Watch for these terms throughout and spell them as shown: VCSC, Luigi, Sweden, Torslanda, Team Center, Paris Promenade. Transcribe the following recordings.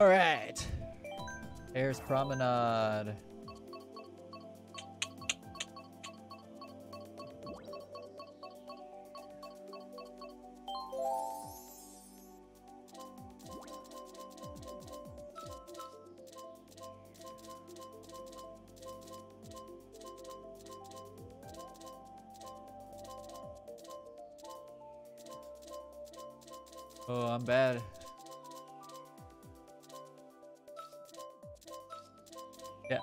All right. Paris Promenade. Oh, I'm bad. Yeah.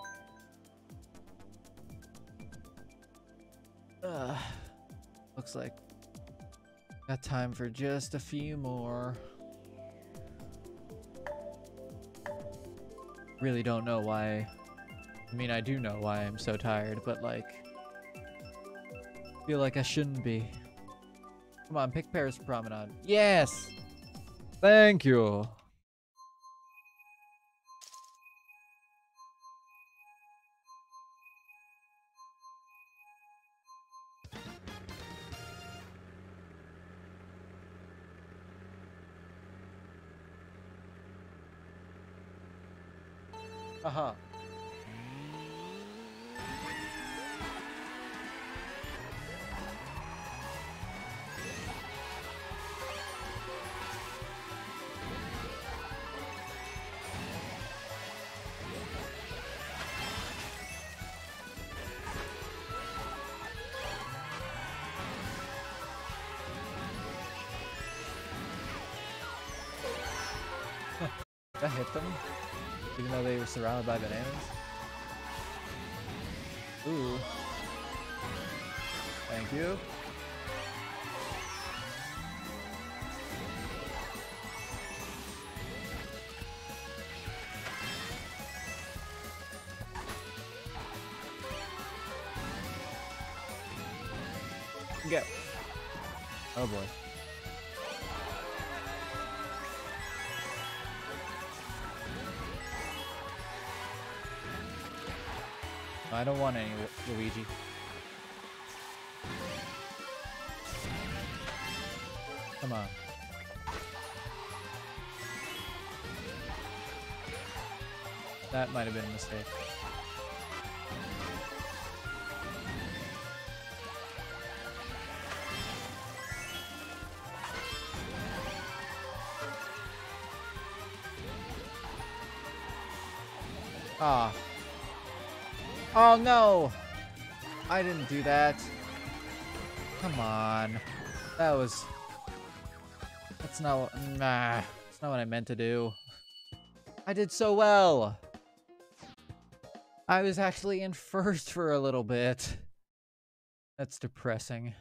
Looks like got time for just a few more. Really don't know why. I mean, I do know why I'm so tired, but like, feel like I shouldn't be. Come on, pick Paris Promenade. Yes! Thank you. Uh-huh. Did I hit them? Even though they were surrounded by bananas? Ooh. Thank you. Go. Oh boy. I don't want any Luigi. Come on. That might have been a mistake. Ah. Oh no! I didn't do that. Come on. That's not what I meant to do. I did so well! I was actually in first for a little bit. That's depressing.